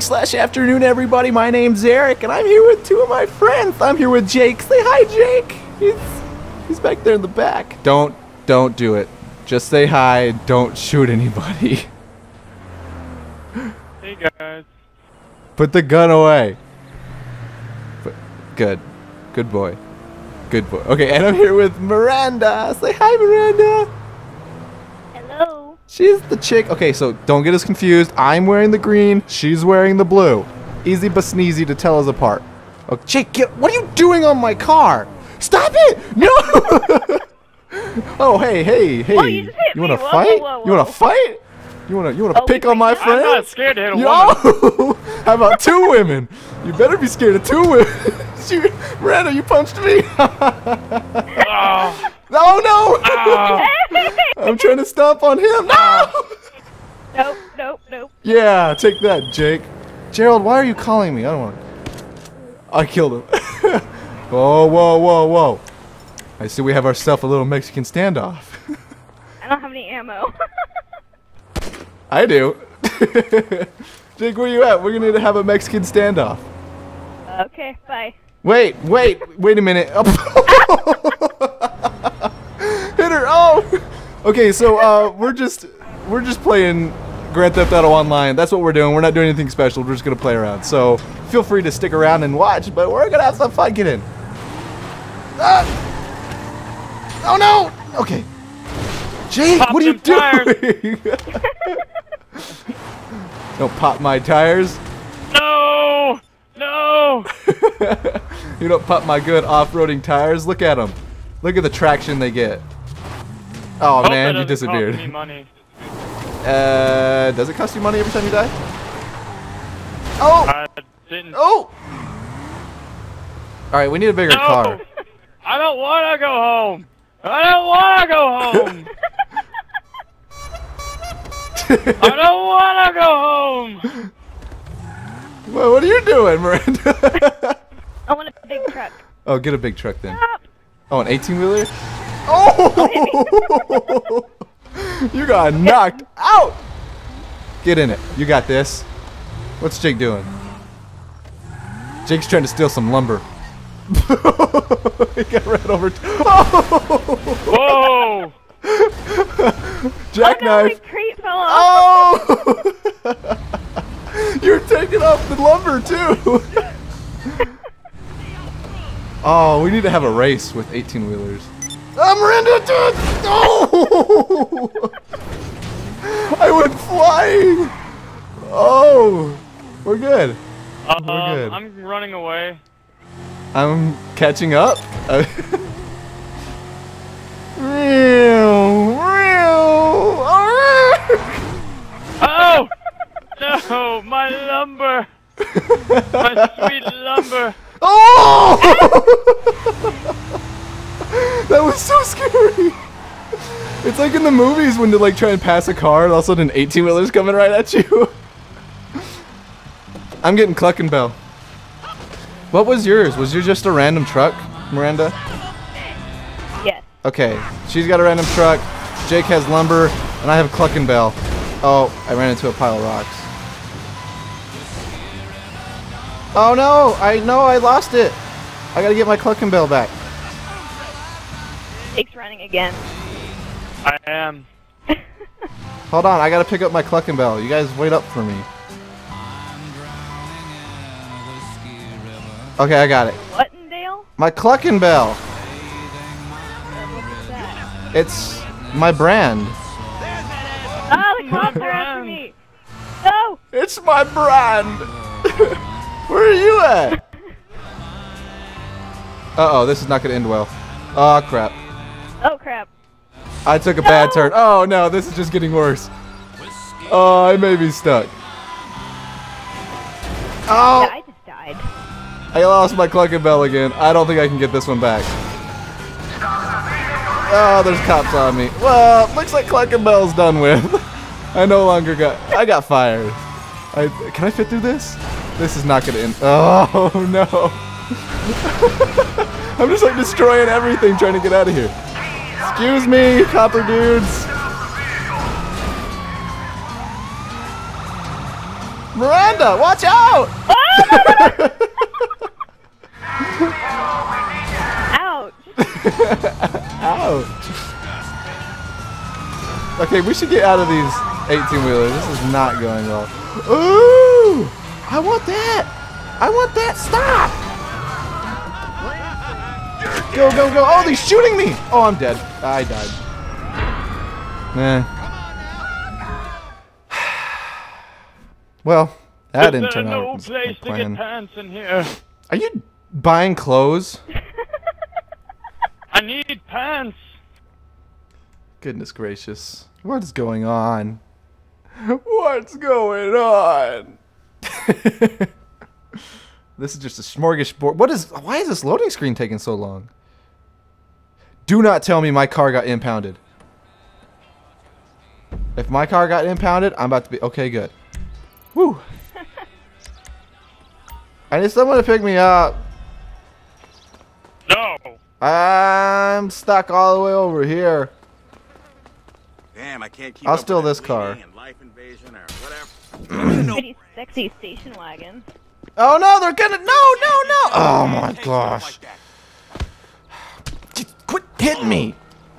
morning/afternoon, everybody. My name's Eric, and I'm here with two of my friends. I'm here with Jake. Say hi, Jake. He's back there in the back. Don't do it. Just say hi and don't shoot anybody. Hey, guys. Put the gun away. Good. Good boy. Good boy. Okay, and I'm here with Miranda. Say hi, Miranda. Hello. She's the chick. Okay, so don't get us confused. I'm wearing the green. She's wearing the blue. Easy but sneezy to tell us apart. Oh, Jake, what are you doing on my car? Stop it! No! Oh, hey. Whoa, you want to fight? Whoa. You want to fight? You wanna pick on my friend? I'm not scared to hit a woman. How about two women? You better be scared of two women. Miranda, you punched me. Oh. Oh no! I'm trying to stomp on him. No! Nope. Yeah, take that, Jake. Gerald, why are you calling me? I don't want to. I killed him. Whoa. I see we have ourselves a little Mexican standoff. I don't have any ammo. I do. Jake, where you at? We're gonna need to have a Mexican standoff. Okay, bye. Wait a minute. Hit her! Oh. Okay, so we're just playing Grand Theft Auto Online. That's what we're doing. We're not doing anything special. We're just gonna play around. So feel free to stick around and watch, but we're gonna have some fun. Get in. Oh no! Okay. Jake, what are you doing? Don't pop my tires. No! You don't pop my good off-roading tires. Look at them. Look at the traction they get. Oh, man, you disappeared. Cost me money. Does it cost you money every time you die? Oh! Didn't. Oh! All right, we need a bigger car. I don't want to go home. I don't want to go home. Well, what are you doing, Miranda? I want a big truck. Oh, get a big truck then. Stop. Oh, an 18-wheeler? Oh! You got knocked out! Get in it. You got this. What's Jake doing? Jake's trying to steal some lumber. He got ran over. Whoa! Jackknife. Oh! No, oh! You're taking off the lumber too. Oh, we need to have a race with 18-wheelers. I'm Miranda, dude. Oh! I went flying. Oh, we're good. We're good. I'm running away. I'm catching up. Oh! No, my lumber! My sweet lumber! Oh! That was so scary! It's like in the movies when they like try and pass a car and all of a sudden an 18-wheeler's coming right at you. I'm getting Cluckin' Bell. What was yours? Was yours just a random truck, Miranda? Yes. Okay, she's got a random truck, Jake has lumber, and I have Cluckin' Bell. Oh, I ran into a pile of rocks. Oh no! I lost it. I gotta get my Cluckin' Bell back. Jake's running again. I am. Hold on, I gotta pick up my Cluckin' Bell. You guys wait up for me. Okay, I got it. Whattendale? My Cluckin' Bell. What's that? It's my brand. Oh, the cops are after me! No! It's my brand! Where are you at? Uh-oh, this is not gonna end well. Oh, crap. Oh, crap. I took a bad turn. Oh, no, this is just getting worse. Oh, I may be stuck. Oh! Yeah, I just died. I lost my Cluckin' Bell again. I don't think I can get this one back. Oh, there's cops on me. Well, looks like Cluckin' Bell's done with. I no longer got... I got fired. Can I fit through this? This is not gonna end... Oh, no. I'm just, like, destroying everything trying to get out of here. Excuse me, copper dudes. Miranda, watch out! Ouch! Ouch! Okay, we should get out of these 18-wheelers. This is not going well. Ooh! I want that! I want that! Stop! Go, go, go! Oh, they're shooting me! Oh, I'm dead. I died. Nah. Well, that didn't turn out like planned. Are you buying clothes? I need pants. Goodness gracious. What is going on? What's going on? This is just a smorgasbord. What is? Why is this loading screen taking so long? Do not tell me my car got impounded. If my car got impounded, I'm about to be okay. Good. Woo! I need someone to pick me up. No. I'm stuck all the way over here. Damn, I can't keep. I'll steal this car. Life invasion or whatever. Pretty sexy station wagon. Oh no, they're gonna. No, no, no! Oh my gosh. Just quit hitting me!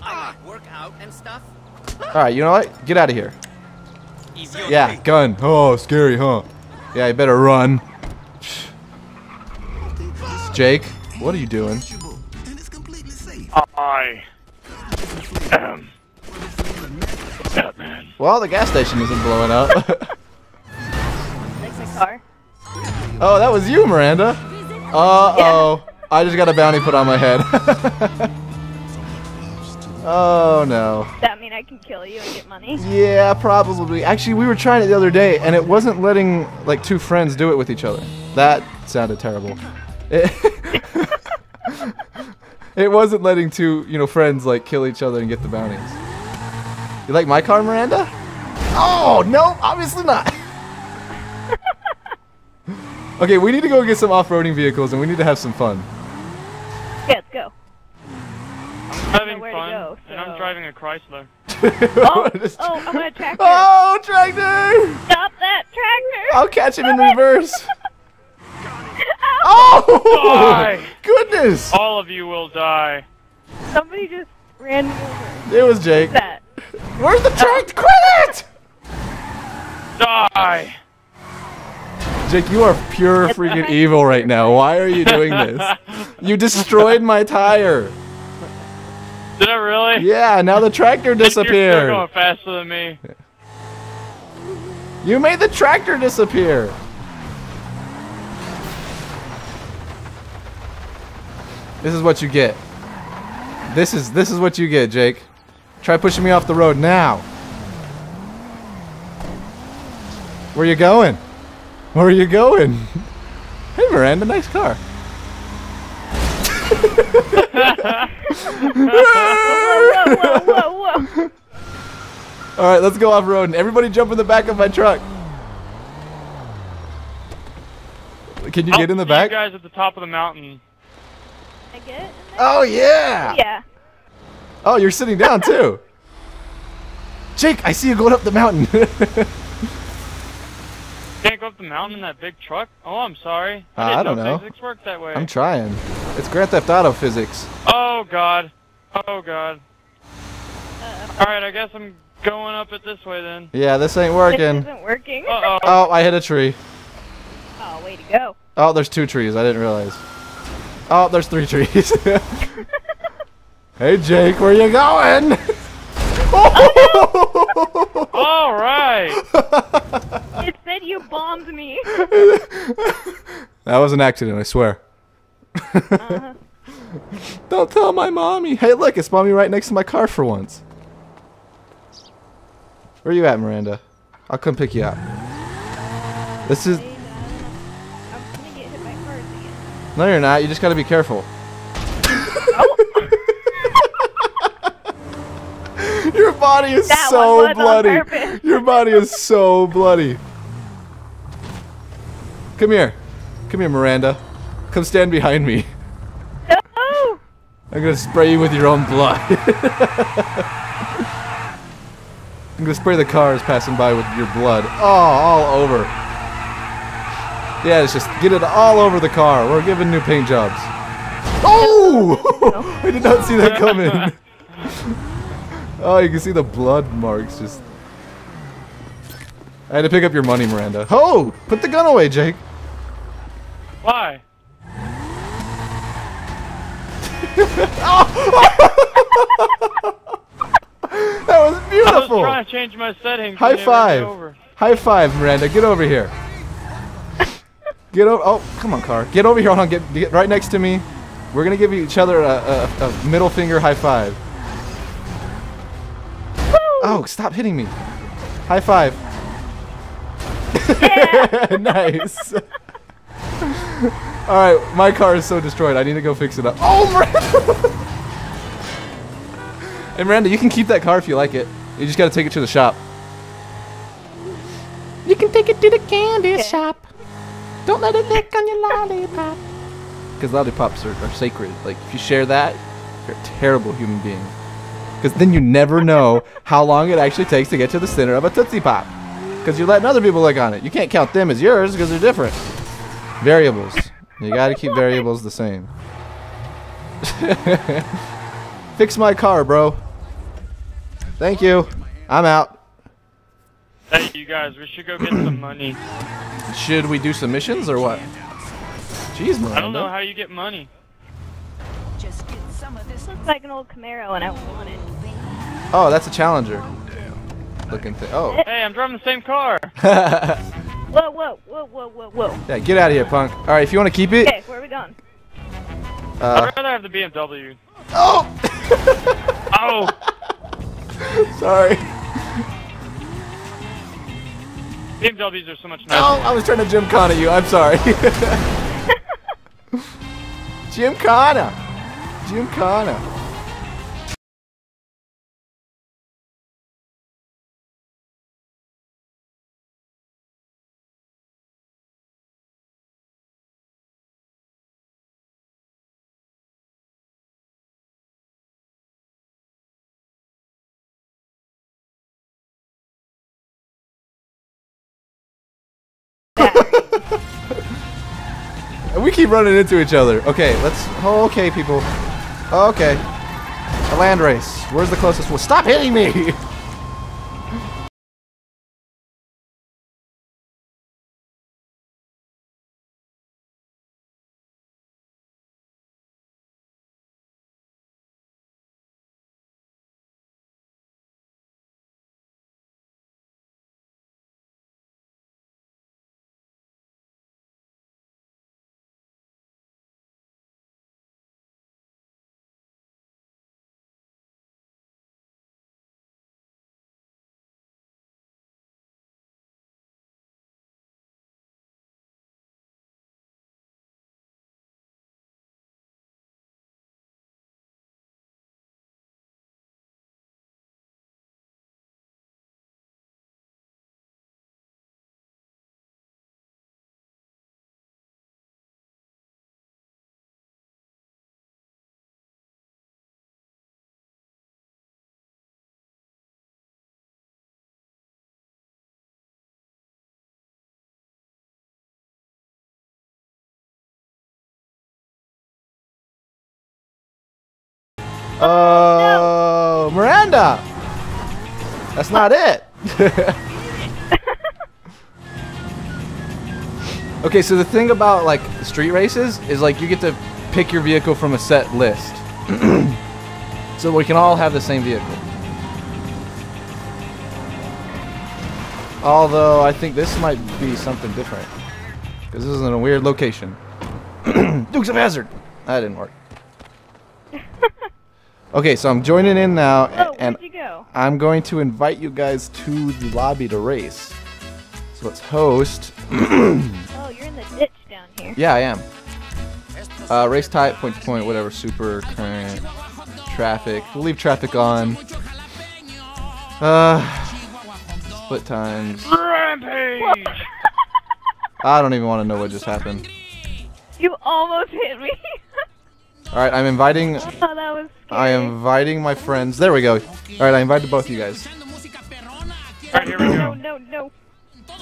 Alright, you know what? Get out of here. Yeah, gun. Oh, scary, huh? Yeah, you better run. Jake, what are you doing? I am Batman. Well, the gas station isn't blowing up. Oh, that was you, Miranda. Uh-oh. Yeah. I just got a bounty put on my head. Oh, no. Does that mean I can kill you and get money? Yeah, probably. Actually, we were trying it the other day, and it wasn't letting, like, two friends do it with each other. That sounded terrible. It wasn't letting two, you know, friends, like, kill each other and get the bounties. You like my car, Miranda? Oh, no, obviously not. Okay, we need to go get some off-roading vehicles, and we need to have some fun. Yeah, let's go. I'm having fun, go, so. And I'm driving a Chrysler. Oh, I'm on a tractor. Oh, tractor! Stop that tractor! I'll catch him in reverse. Oh! Die. Goodness! All of you will die. Somebody just ran me over. It was Jake. That? Where's the tractor? Quit it! Die! Jake, you are pure freaking evil right now. Why are you doing this? You destroyed my tire. Did I really? Yeah, now the tractor disappeared. You're still going faster than me. You made the tractor disappear. This is what you get. This is what you get, Jake. Try pushing me off the road now. Where you going? Where are you going? Hey, Miranda, nice car. Whoa, whoa, whoa, whoa, whoa. All right, let's go off-road, and everybody jump in the back of my truck. Can you get in the back? You guys at the top of the mountain. I get it? Oh, yeah. Yeah. Oh, you're sitting down, too. Jake, I see you going up the mountain. Can't go up the mountain in that big truck? Oh, I'm sorry. I don't know. Physics work that way. I'm trying. It's Grand Theft Auto physics. Oh, God. Oh, God. Alright, I guess I'm going up it this way then. Yeah, this ain't working. This isn't working. Uh-oh. Oh, I hit a tree. Oh, way to go. Oh, there's two trees. I didn't realize. Oh, there's three trees. Hey, Jake, where you going? Oh! Alright! It said you bombed me. That was an accident, I swear. Uh-huh. Don't tell my mommy. Hey, look, it's mommy right next to my car for once. Where you at, Miranda? I'll come pick you up. This is... I'm gonna get hit by cars again. No, you're not. You just gotta be careful. Your body is so bloody. Your body is so bloody. Come here. Come here, Miranda. Come stand behind me. No! I'm gonna spray you with your own blood. I'm gonna spray the cars passing by with your blood. Oh, all over. Yeah, it's just get it all over the car. We're giving new paint jobs. Oh! I did not see that coming. Oh, you can see the blood marks just... I had to pick up your money, Miranda. Ho! Oh, put the gun away, Jake. Why? That was beautiful. I was trying to change my settings. High five. Over. High five, Miranda. Get over here. Get over. Oh, come on, car. Get over here. Hold on. Get right next to me. We're gonna give each other a middle finger high five. Woo! Oh, stop hitting me. High five. Yeah. Nice. All right, my car is so destroyed. I need to go fix it up. Oh, Miranda! And Miranda, you can keep that car if you like it. You just gotta take it to the shop. You can take it to the candy shop. Don't let it lick on your lollipop. Because lollipops are sacred. Like, if you share that, you're a terrible human being. Because then you never know how long it actually takes to get to the center of a Tootsie Pop. Because you're letting other people lick on it. You can't count them as yours because they're different. Variables. You gotta keep variables the same. Fix my car, bro. Thank you. I'm out. Hey, you guys, we should go get some money. Should we do submissions or what? Jeez, Miranda. I don't know how you get money. Just get some of this. Looks like an old Camaro and I want it. Oh, that's a Challenger. Looking thing. Oh. Hey, I'm driving the same car. Whoa, whoa, whoa, whoa, whoa, whoa. Yeah, get out of here, punk. All right, if you want to keep it. Okay, where are we going? I'd rather have the BMW. Oh! Oh! Sorry. BMWs are so much nicer. Oh, I was trying to Gymkhana you. I'm sorry. Gymkhana. Gymkhana. We keep running into each other. Okay, let's... Oh, okay, people. Okay. A land race. Where's the closest one? Stop hitting me! Oh, no. Miranda! That's not it! Okay, so the thing about, like, street races is, like, you get to pick your vehicle from a set list. So we can all have the same vehicle. Although, I think this might be something different. Because this is in a weird location. Dukes of Hazzard! That didn't work. Okay, so I'm joining in now, and I'm going to invite you guys to the lobby to race. So let's host. Oh, you're in the ditch down here. Yeah, I am. Race type, point to point, whatever, super, current, traffic. We'll leave traffic on. Split times. Rampage! I don't even want to know what just happened. You almost hit me. Alright, I'm inviting. Oh, that was scary. I am inviting my friends. There we go. Alright, I invited both of you guys. Alright, here we go. No, no, no.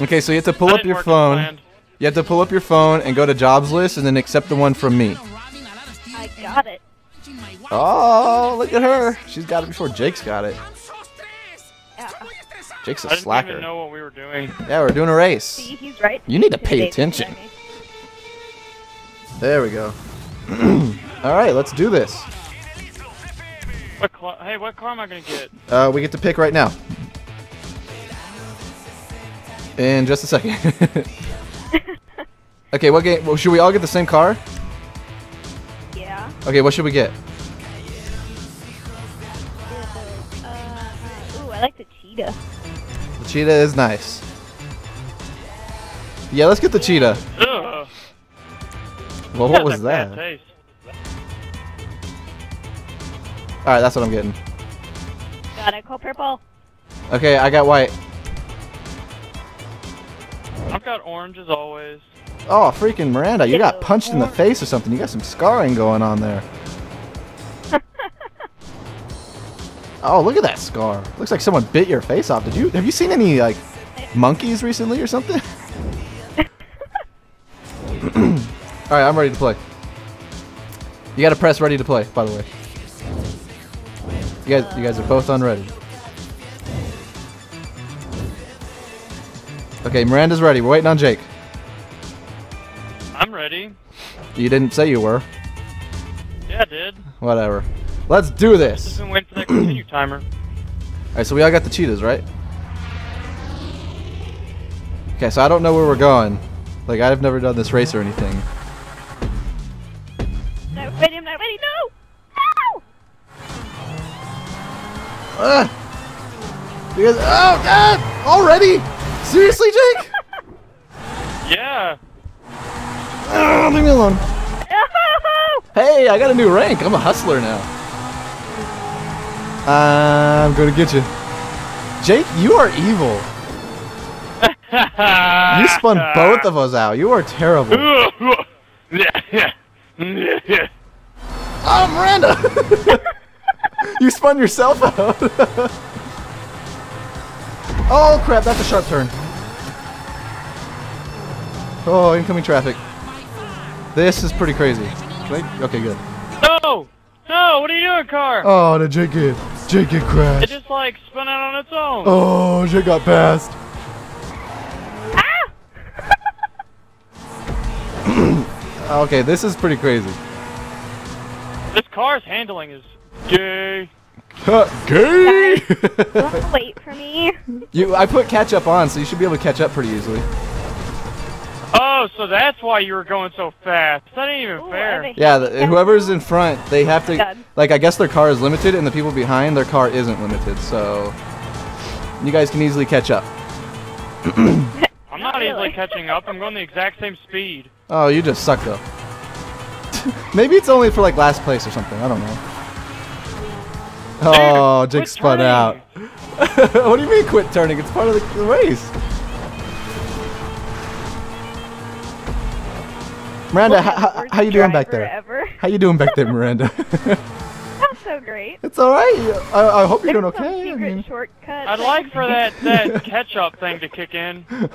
Okay, so you have to pull up your phone. You have to pull up your phone and go to jobs list and then accept the one from me. I got it. Oh, look at her. She's got it before Jake's got it. Yeah. Jake's a slacker. I didn't even know what we were doing. Yeah, we're doing a race. See, he's right. You need to pay attention. There we go. All right, let's do this. What car am I going to get? We get to pick right now. In just a second. Okay, what game? Well, should we all get the same car? Yeah. Okay, what should we get? Ooh, I like the Cheetah. The Cheetah is nice. Yeah, let's get the Cheetah. Ugh. Well, what was that? Alright, that's what I'm getting. Got it, call purple. Okay, I got white. I've got orange as always. Oh, freaking Miranda, you got punched in the face or something. You got some scarring going on there. Oh, look at that scar. Looks like someone bit your face off. Have you seen any, like, monkeys recently or something? Alright, I'm ready to play. You gotta press ready to play, by the way. You guys are both on ready. Okay, Miranda's ready. We're waiting on Jake. I'm ready. You didn't say you were. Yeah, I did. Whatever. Let's do this. Just been waiting for that continue timer. Alright, so we all got the Cheetahs, right? Okay, so I don't know where we're going. Like, I've never done this race or anything. Not ready, I'm not ready, no! No! You guys, oh, God! Already? Seriously, Jake? Yeah. Oh, leave me alone. Hey, I got a new rank. I'm a hustler now. I'm gonna get you. Jake, you are evil. You spun both of us out. You are terrible. Oh, Miranda! You spun yourself out. Oh, crap. That's a sharp turn. Oh, incoming traffic. This is pretty crazy. Okay, good. No! No! What are you doing, car? Oh, the Jake crashed. It just, like, spun out on its own. Oh, Jake got passed. Ah! Okay, this is pretty crazy. This car's handling is gay. Gay! Don't wait for me. I put catch-up on, so you should be able to catch up pretty easily. Oh, so that's why you were going so fast. That ain't even fair. Yeah, whoever's in front, they have to... Like, I guess their car is limited, and the people behind, their car isn't limited, so... You guys can easily catch up. I'm not easily catching up. I'm going the exact same speed. Oh, you just suck, though. Maybe it's only for, like, last place or something. I don't know. Oh, Jake spun out. What do you mean, quit turning? It's part of the race. Miranda, how you doing back there? How you doing back there, Miranda? That's so great. It's all right. I hope you're doing okay. Shortcut. I'd like for that ketchup thing to kick in. Yeah, me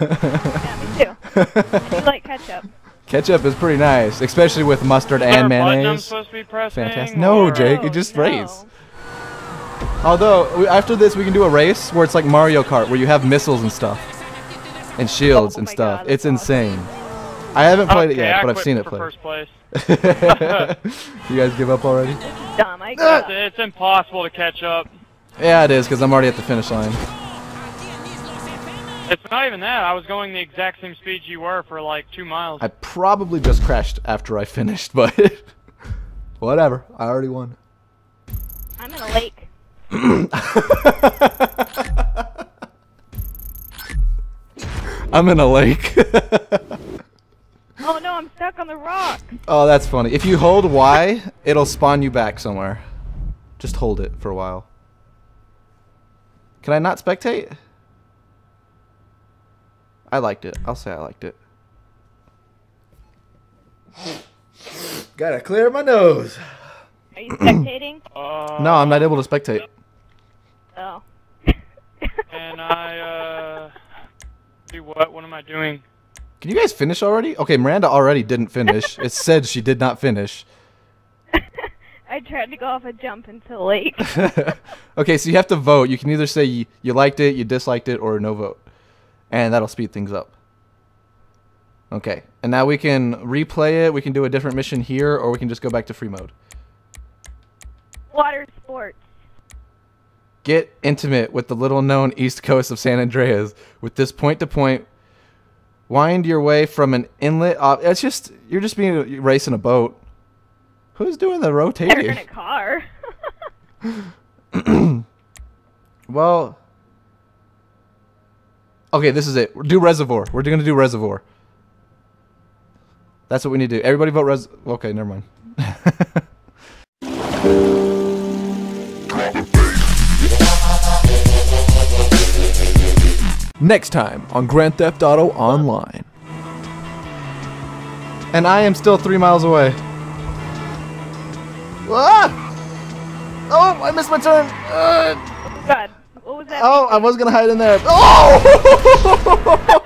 too. I do like ketchup. Ketchup is pretty nice, especially with mustard and mayonnaise. I'm supposed to be pressing. Fantastic. No, Jake, it just race. Although after this, we can do a race where it's like Mario Kart, where you have missiles and stuff, and shields and stuff. God, it's insane. I haven't played it yet, but I've seen it played. First place. You guys give up already? Dumb, I guess. It's impossible to catch up. Yeah, it is, because I'm already at the finish line. It's not even that. I was going the exact same speed you were for like 2 miles. I probably just crashed after I finished, but whatever. I already won. I'm in a lake. I'm in a lake. Oh no, I'm stuck on the rock. Oh, that's funny. If you hold Y, it'll spawn you back somewhere. Just hold it for a while. Can I not spectate? I liked it. I'll say I liked it. Gotta clear my nose. Are you spectating? No, I'm not able to spectate. Oh. And I... What am I doing? Can you guys finish already? Okay, Miranda already didn't finish. It said she did not finish. I tried to go off a jump until late. Okay, so you have to vote. You can either say you liked it, you disliked it, or no vote. And that'll speed things up. Okay, and now we can replay it. We can do a different mission here, or we can just go back to free mode. Water sports. Get intimate with the little-known east coast of San Andreas. With this point-to-point, wind your way from an inlet. It's just, you're just being racing a boat. Who's doing the rotating? They're in a car. Well, okay, this is it. Do reservoir. We're going to do reservoir. That's what we need to do. Everybody vote reservoir. Okay, never mind. Next time on Grand Theft Auto Online. And I am still 3 miles away. Ah! Oh, I missed my turn. God, what was that? Oh, I was gonna hide in there. Oh!